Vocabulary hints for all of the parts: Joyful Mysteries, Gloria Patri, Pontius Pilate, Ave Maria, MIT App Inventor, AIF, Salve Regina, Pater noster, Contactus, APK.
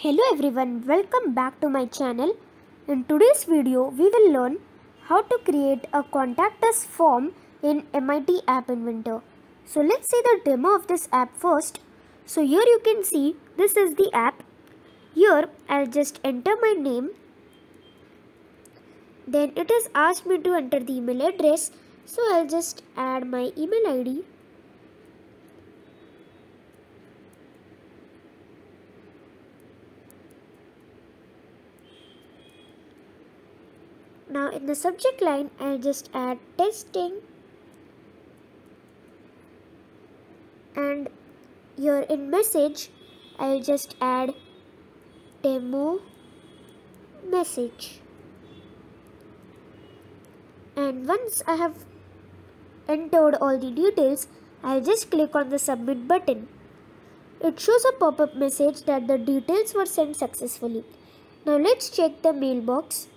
Hello everyone, welcome back to my channel. In today's video we will learn how to create a Contactus form in MIT App Inventor. So let's see the demo of this app first. So here you can see this is the app. Here I'll just enter my name. Then it is asked me to enter the email address. So I'll just add my email ID. Now in the subject line, I'll just add testing, and here in message, I'll just add demo message. And once I have entered all the details, I'll just click on the submit button. It shows a pop-up message that the details were sent successfully. Now let's check the mailbox.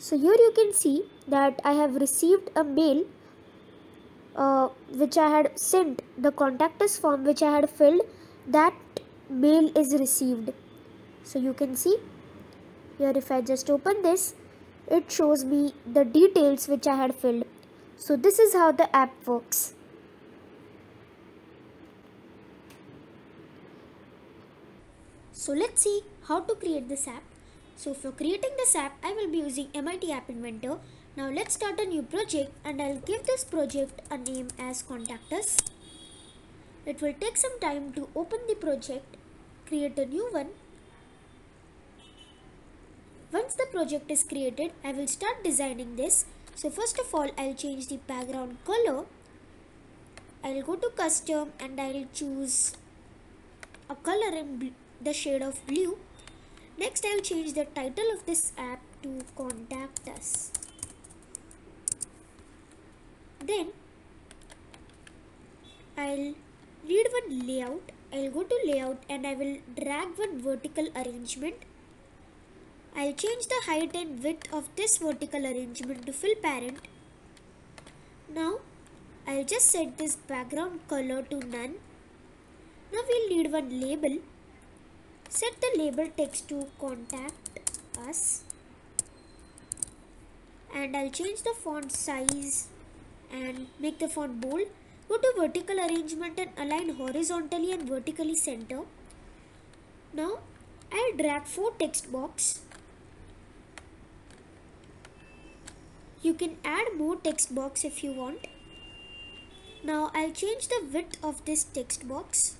So here you can see that I have received a mail which I had sent, the Contactus form which I had filled, that mail is received. So you can see here, if I just open this, it shows me the details which I had filled. So this is how the app works. So let's see how to create this app. So for creating this app, I will be using MIT App Inventor. Now let's start a new project, and I'll give this project a name as Contactus. It will take some time to open the project, create a new one. Once the project is created, I will start designing this. So first of all, I'll change the background color. I'll go to custom and I'll choose a color in the shade of blue. Next, I will change the title of this app to Contact Us. Then I'll read one layout. I'll go to layout and I will drag one vertical arrangement. I'll change the height and width of this vertical arrangement to fill parent. Now I'll just set this background color to none. Now we'll need one label. Set the label text to Contact Us, and I'll change the font size and make the font bold. Go to vertical arrangement and align horizontally and vertically center. Now I'll drag 4 text box. You can add more text box if you want. Now I'll change the width of this text box.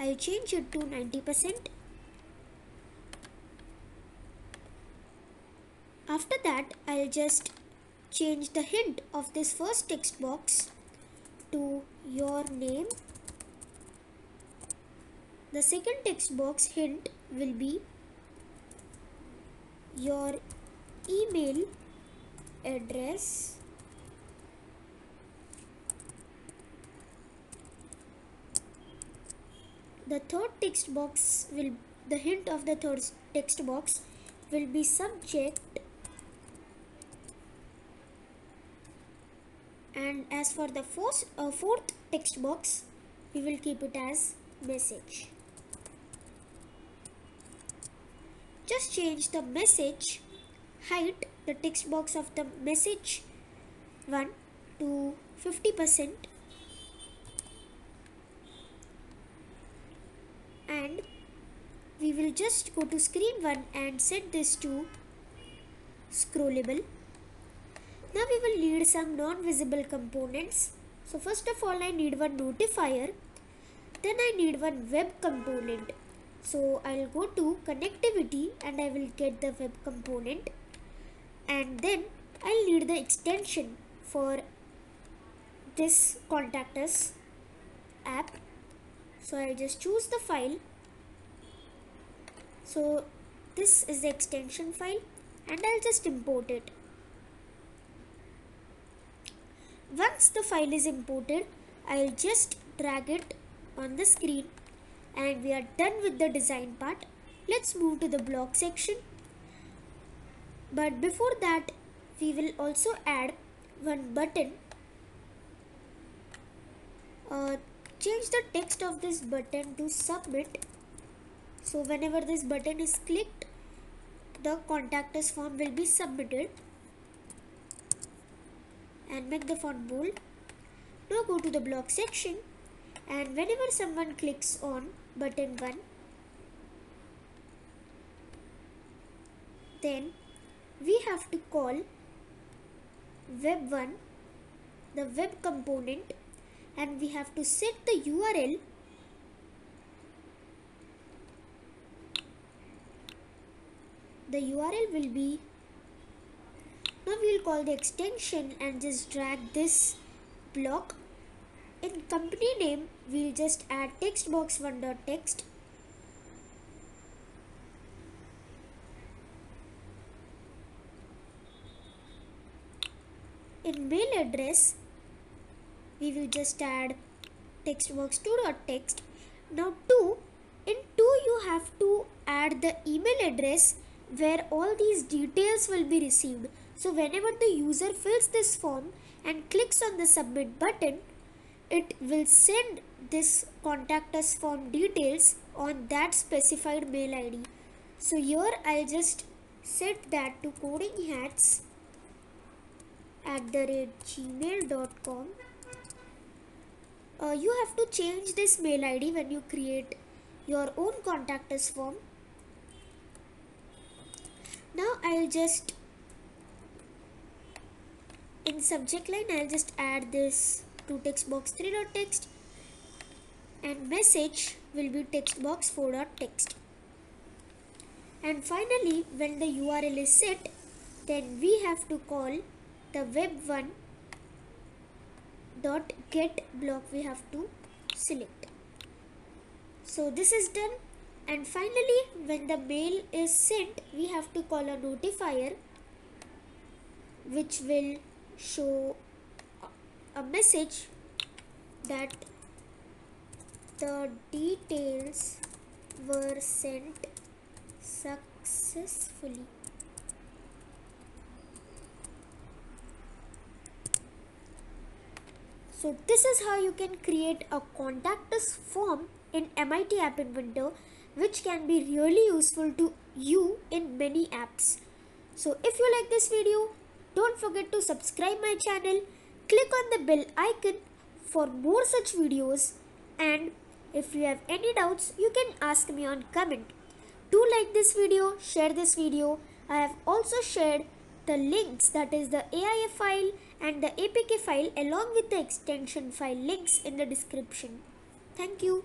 I'll change it to 90%. After that, I'll just change the hint of this first text box to your name. The second text box hint will be your email address. The third text box will, the hint of the third text box will be subject, and as for the fourth text box, we will keep it as message. Just change the message height, the text box of the message one, to 50%. And we will just go to screen 1 and set this to scrollable. Now we will need some non-visible components. So first of all, I need one notifier. Then I need one web component. So I'll go to connectivity and I will get the web component. And then I'll need the extension for this Contactus app. So I'll just choose the file. So this is the extension file, and I'll just import it. Once the file is imported, I'll just drag it on the screen, and we are done with the design part. Let's move to the blog section. But before that, we will also add one button. change the text of this button to submit. So whenever this button is clicked, the Contactus form will be submitted. And make the font bold. Now go to the blog section, and whenever someone clicks on button 1, then we have to call web1, the web component, and we have to set the URL will be, now we will call the extension and just drag this block. In company name we will just add text box 1.text. In mail address we will just add text box 2.text. Now in 2 you have to add the email address where all these details will be received. So whenever the user fills this form and clicks on the submit button, it will send this Contactus form details on that specified mail ID. So here I'll just set that to codinghats@gmail.com. You have to change this mail ID when you create your own Contactus form. Now I'll just, in subject line, I'll just add this to text box 3.text, and message will be text box 4.text. And finally, when the URL is set, then we have to call the web1.get block we have to select. So this is done. And finally, when the mail is sent, we have to call a notifier which will show a message that the details were sent successfully. So this is how you can create a Contactus form in MIT App Inventor, which can be really useful to you in many apps. So if you like this video, don't forget to subscribe my channel, click on the bell icon for more such videos, and if you have any doubts, you can ask me on comment. Do like this video, share this video. I have also shared the links, that is the AIF file and the APK file, along with the extension file links in the description. Thank you.